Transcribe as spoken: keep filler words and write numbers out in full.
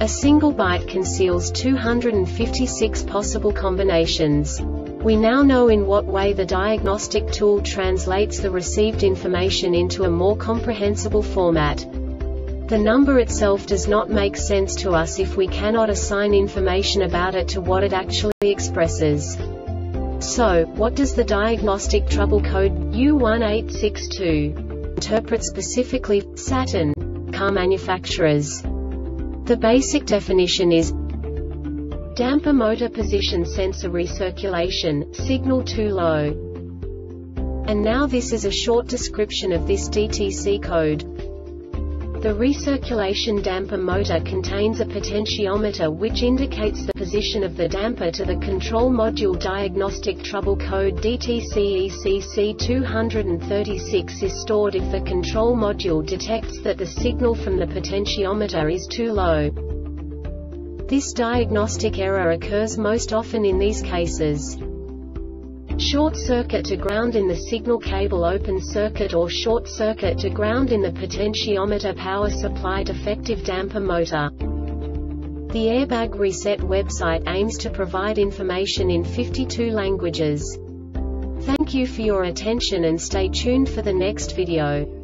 A single byte conceals two hundred fifty-six possible combinations. We now know in what way the diagnostic tool translates the received information into a more comprehensible format. The number itself does not make sense to us if we cannot assign information about it to what it actually expresses. So, what does the diagnostic trouble code U one eight six two interpret specifically, Saturn, car manufacturers? The basic definition is damper motor position sensor recirculation, signal too low. And now this is a short description of this D T C code. The recirculation damper motor contains a potentiometer which indicates the position of the damper to the control module. Diagnostic trouble code D T C E C C two thirty-six is stored if the control module detects that the signal from the potentiometer is too low. This diagnostic error occurs most often in these cases: short circuit to ground in the signal cable, open circuit or short circuit to ground in the potentiometer, power supply, defective damper motor. The Airbag Reset website aims to provide information in fifty-two languages. Thank you for your attention and stay tuned for the next video.